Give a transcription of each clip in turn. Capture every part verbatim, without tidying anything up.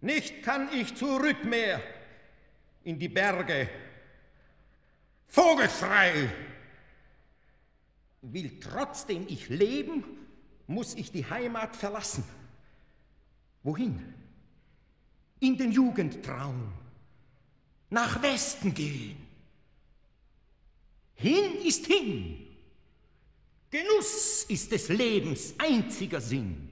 Nicht kann ich zurück mehr in die Berge. Vogelfrei! Will trotzdem ich leben, muss ich die Heimat verlassen. Wohin? In den Jugendtraum. Nach Westen gehen. Hin ist hin. Genuss ist des Lebens einziger Sinn.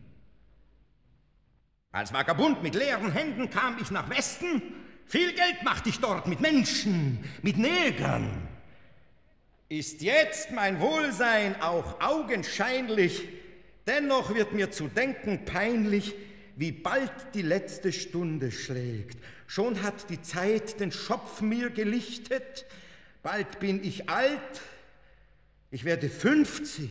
Als Vagabund mit leeren Händen kam ich nach Westen. Viel Geld machte ich dort mit Menschen, mit Negern. Ist jetzt mein Wohlsein auch augenscheinlich, dennoch wird mir zu denken peinlich, wie bald die letzte Stunde schlägt. Schon hat die Zeit den Schopf mir gelichtet, bald bin ich alt, ich werde fünfzig.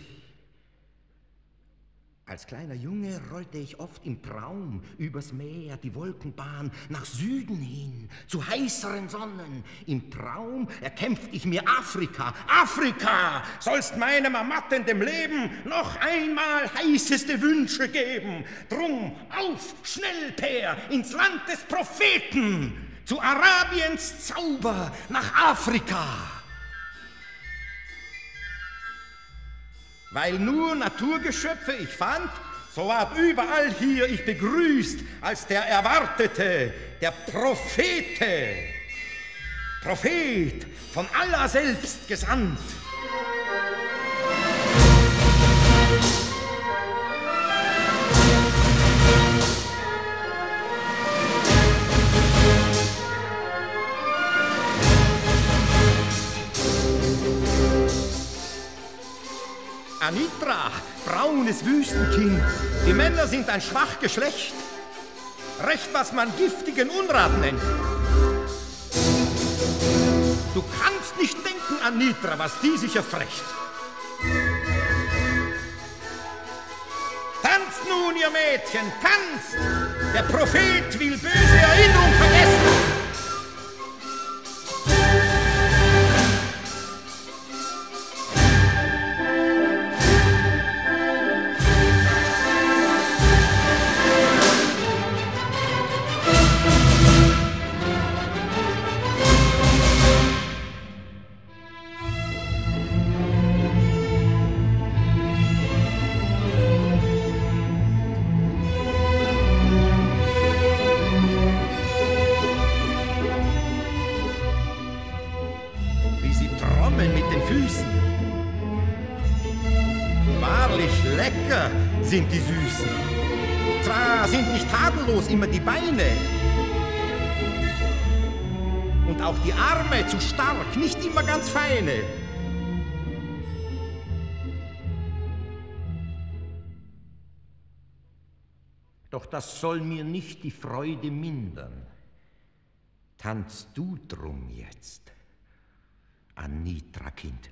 Als kleiner Junge rollte ich oft im Traum übers Meer, die Wolkenbahn, nach Süden hin, zu heißeren Sonnen. Im Traum erkämpft ich mir Afrika. Afrika, sollst meinem ermattenden Leben noch einmal heißeste Wünsche geben. Drum, auf, schnell, Peer, ins Land des Propheten, zu Arabiens Zauber, nach Afrika. Weil nur Naturgeschöpfe ich fand, so ward überall hier ich begrüßt als der Erwartete, der Prophete, Prophet von Allah selbst gesandt. Anitra, braunes Wüstenkind, die Männer sind ein schwach Geschlecht, recht was man giftigen Unrat nennt. Du kannst nicht denken, Anitra, was die sich erfrecht. Tanzt nun, ihr Mädchen, tanzt! Der Prophet will böse Erinnerung vergessen! Sind die Süßen. Zwar sind nicht tadellos immer die Beine und auch die Arme zu stark, nicht immer ganz feine. Doch das soll mir nicht die Freude mindern. Tanzt du drum jetzt, Anitra, Kind.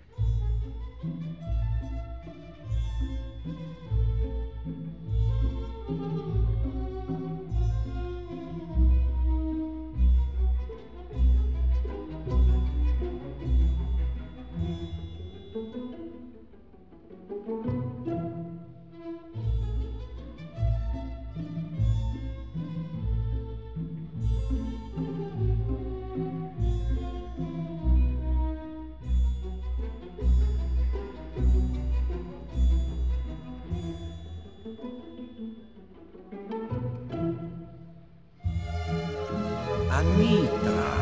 Anitra,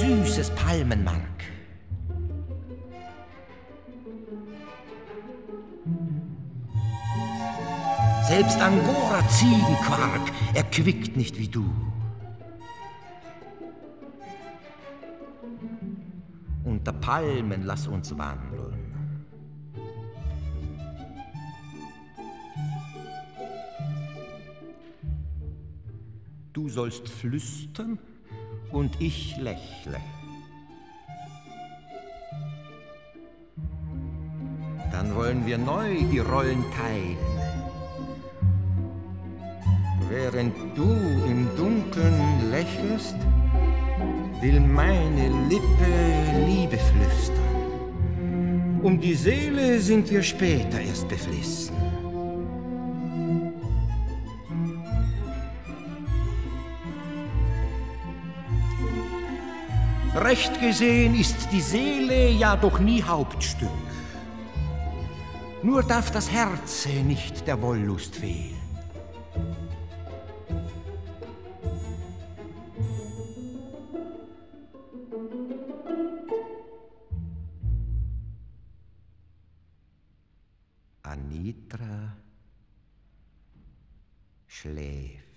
süßes Palmenmark. Selbst Angora-Ziegenquark erquickt nicht wie du. Unter Palmen lass uns wandeln. Du sollst flüstern, und ich lächle. Dann wollen wir neu die Rollen teilen. Während du im Dunkeln lächelst, will meine Lippe Liebe flüstern. Um die Seele sind wir später erst beflissen. Recht gesehen ist die Seele ja doch nie Hauptstück. Nur darf das Herze nicht der Wollust fehlen. Anitra schläft.